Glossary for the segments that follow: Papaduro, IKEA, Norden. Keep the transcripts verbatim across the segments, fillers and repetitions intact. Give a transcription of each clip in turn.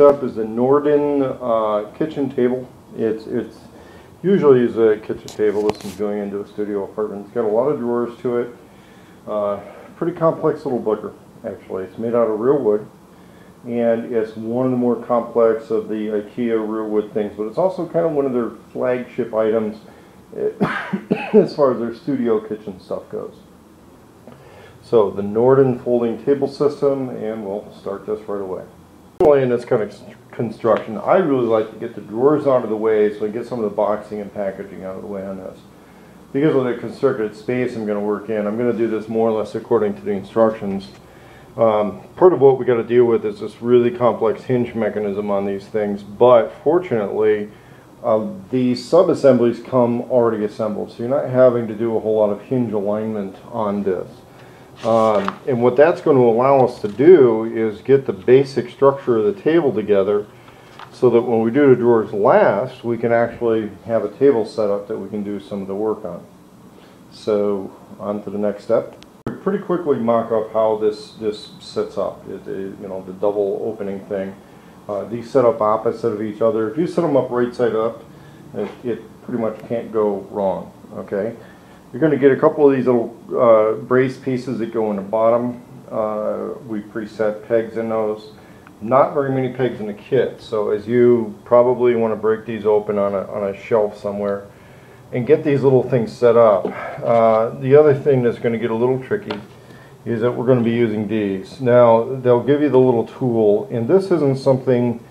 Up is a Norden uh, kitchen table. It's it's usually is a kitchen table. This is going into a studio apartment. It's got a lot of drawers to it. Uh, pretty complex little booker actually. It's made out of real wood, and it's one of the more complex of the IKEA real wood things. But it's also kind of one of their flagship items as far as their studio kitchen stuff goes. So the Norden folding table system, and we'll start this right away. In this kind of construction, I really like to get the drawers out of the way so I get some of the boxing and packaging out of the way on this. Because of the constricted space I'm going to work in, I'm going to do this more or less according to the instructions. Um, part of what we got to deal with is this really complex hinge mechanism on these things, but fortunately uh, the sub-assemblies come already assembled, so you're not having to do a whole lot of hinge alignment on this. Um, and what that's going to allow us to do is get the basic structure of the table together so that when we do the drawers last, we can actually have a table set up that we can do some of the work on. So on to the next step. We pretty quickly mock up how this, this sets up, it, it, you know, the double opening thing. Uh, these set up opposite of each other. If you set them up right side up, it, it pretty much can't go wrong, okay? You're going to get a couple of these little uh, brace pieces that go in the bottom. Uh, we preset pegs in those. Not very many pegs in the kit, so as you probably want to break these open on a, on a shelf somewhere and get these little things set up. Uh, the other thing that's going to get a little tricky is that we're going to be using these. Now, they'll give you the little tool, and this isn't something,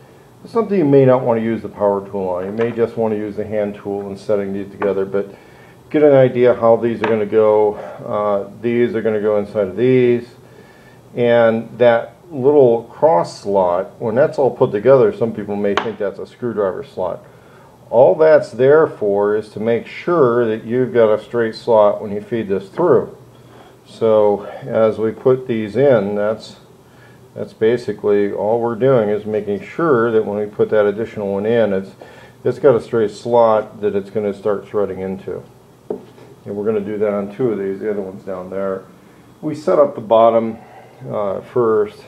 something you may not want to use the power tool on. You may just want to use the hand tool in setting these together, but get an idea how these are going to go. Uh, these are going to go inside of these, and that little cross slot, when that's all put together, some people may think that's a screwdriver slot. All that's there for is to make sure that you've got a straight slot when you feed this through. So as we put these in, that's that's basically all we're doing, is making sure that when we put that additional one in, it's it's got a straight slot that it's going to start threading into. And we're going to do that on two of these. The other one's down there. We set up the bottom uh, first,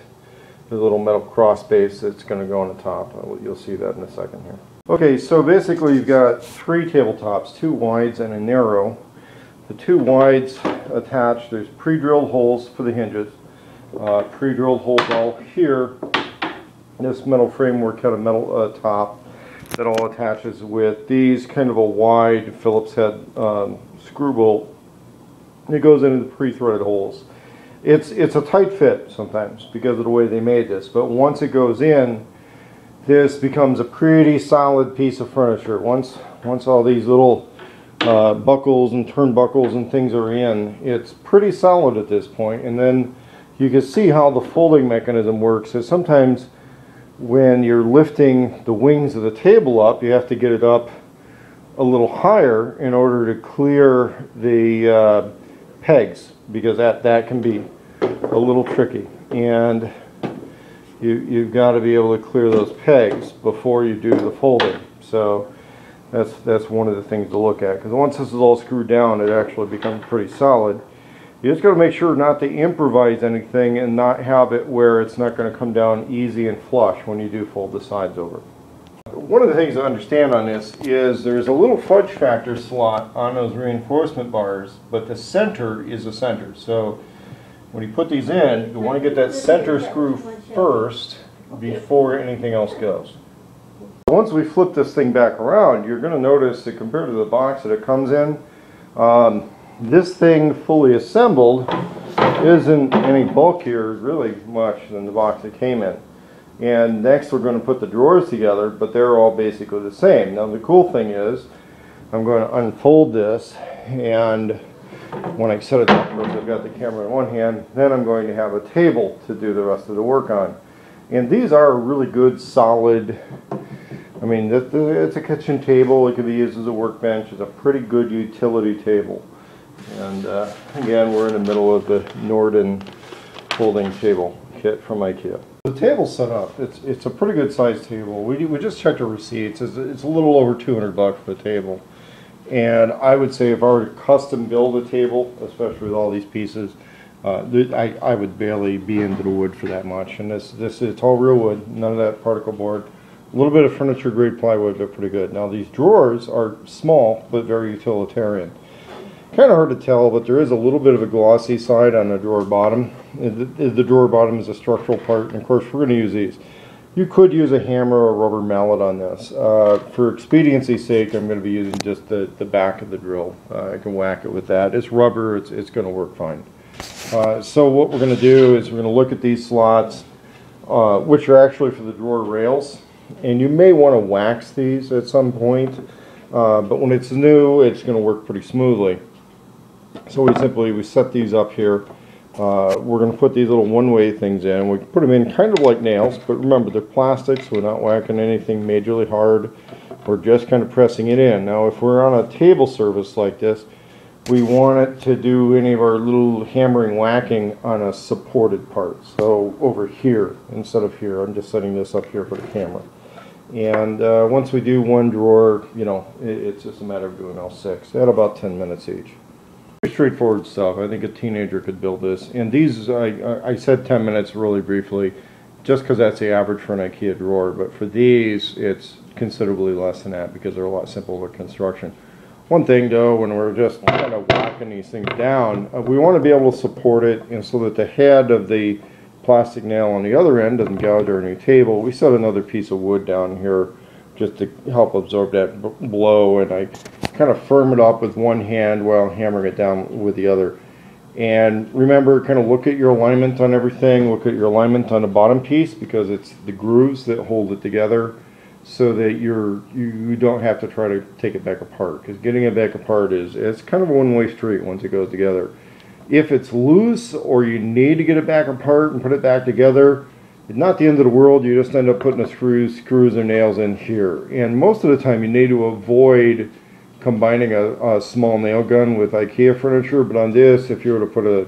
the little metal cross base that's going to go on the top. You'll see that in a second here. Okay, so basically you've got three tabletops, two wides and a narrow. The two wides attached, there's pre-drilled holes for the hinges. Uh, pre-drilled holes all here. This metal framework had a metal uh, top that all attaches with these, kind of a wide Phillips head um, screw bolt. It goes into the pre-threaded holes. It's it's a tight fit sometimes because of the way they made this, but once it goes in, this becomes a pretty solid piece of furniture. Once once all these little uh, buckles and turnbuckles and things are in, it's pretty solid at this point. And then you can see how the folding mechanism works. So sometimes when you're lifting the wings of the table up, you have to get it up a little higher in order to clear the uh, pegs, because that, that can be a little tricky. And you, you've got to be able to clear those pegs before you do the folding. So that's, that's one of the things to look at, because once this is all screwed down, it actually becomes pretty solid. You just got to make sure not to improvise anything and not have it where it's not going to come down easy and flush when you do fold the sides over. One of the things to understand on this is there's a little fudge factor slot on those reinforcement bars, but the center is the center. So when you put these in, you want to get that center screw first before anything else goes. Once we flip this thing back around, you're going to notice that compared to the box that it comes in, um, this thing fully assembled isn't any bulkier really much than the box it came in. And next we're going to put the drawers together, but they're all basically the same. Now the cool thing is, I'm going to unfold this, and when I set it up, I've got the camera in one hand, then I'm going to have a table to do the rest of the work on. And these are really good, solid, I mean, it's a kitchen table, it can be used as a workbench, it's a pretty good utility table. And uh, again, we're in the middle of the Norden folding table kit from IKEA. The table's set up. It's it's a pretty good sized table. We we just checked our receipts. It's, it's a little over two hundred bucks for the table. And I would say if I were to custom build a table, especially with all these pieces, Uh, I, I would barely be into the wood for that much, and this this it's all real wood, none of that particle board. A little bit of furniture grade plywood, but pretty good. Now these drawers are small but very utilitarian. Kind of hard to tell, but there is a little bit of a glossy side on the drawer bottom. The, the drawer bottom is a structural part, and of course we're going to use these. You could use a hammer or a rubber mallet on this. Uh, for expediency's sake, I'm going to be using just the the back of the drill. Uh, I can whack it with that. It's rubber. It's it's going to work fine. Uh, so what we're going to do is we're going to look at these slots, uh, which are actually for the drawer rails, and you may want to wax these at some point, uh, but when it's new it's going to work pretty smoothly. So we simply we set these up here. Uh, we're going to put these little one-way things in. We put them in kind of like nails, but remember they're plastic, so we're not whacking anything majorly hard. We're just kind of pressing it in. Now if we're on a table surface like this, we want it to do any of our little hammering, whacking on a supported part. So over here instead of here, I'm just setting this up here for the camera. And uh, once we do one drawer, you know, it, it's just a matter of doing all six at about ten minutes each. Pretty straightforward stuff. I think a teenager could build this. And these, I, I said ten minutes really briefly, just because that's the average for an IKEA drawer. But for these, it's considerably less than that because they're a lot simpler construction. One thing though, when we're just kind of whacking these things down, uh, we want to be able to support it, and so that the head of the plastic nail on the other end doesn't gouge our new table, we set another piece of wood down here just to help absorb that blow, and I kind of firm it up with one hand while hammering it down with the other. And remember, kind of look at your alignment on everything, look at your alignment on the bottom piece, because it's the grooves that hold it together, so that you're, you don't have to try to take it back apart, because getting it back apart is, it's kind of a one-way street once it goes together. If it's loose or you need to get it back apart and put it back together, it's not the end of the world. You just end up putting the screws, screws or nails in here. And most of the time you need to avoid combining a, a small nail gun with IKEA furniture, but on this, if you were to put a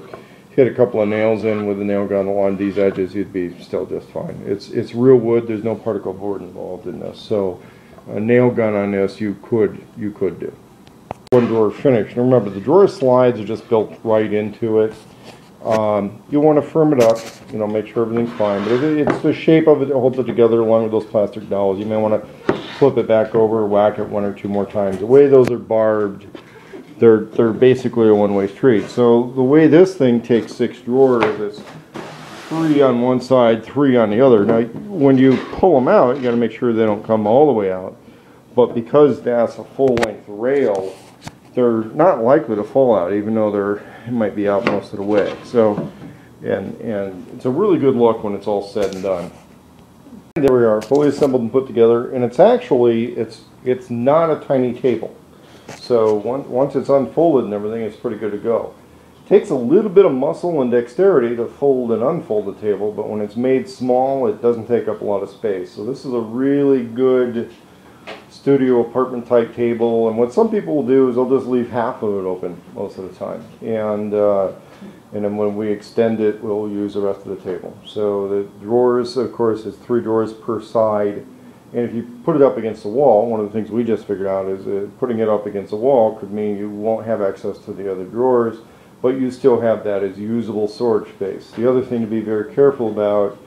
hit a couple of nails in with a nail gun along these edges, you'd be still just fine. It's it's real wood. There's no particle board involved in this, so a nail gun on this you could you could do. One drawer finished. Now remember, the drawer slides are just built right into it. Um, you want to firm it up, you know, make sure everything's fine. But it, it's the shape of it that holds it together, along with those plastic dowels. You may want to flip it back over, whack it one or two more times. The way those are barbed, They're, they're basically a one-way street. So the way this thing takes six drawers is three on one side, three on the other. Now when you pull them out, you got to make sure they don't come all the way out. But because that's a full-length rail, they're not likely to fall out, even though they're, it might be out most of the way. So, and, and it's a really good look when it's all said and done. And there we are, fully assembled and put together. And it's actually, it's, it's not a tiny table. So once it's unfolded and everything, it's pretty good to go. It takes a little bit of muscle and dexterity to fold and unfold the table, but when it's made small, it doesn't take up a lot of space. So this is a really good studio apartment type table, and what some people will do is they'll just leave half of it open most of the time. And, uh, and then when we extend it, we'll use the rest of the table. So the drawers, of course, is three drawers per side. And if you put it up against the wall, one of the things we just figured out is uh, putting it up against the wall could mean you won't have access to the other drawers, but you still have that as usable storage space. The other thing to be very careful about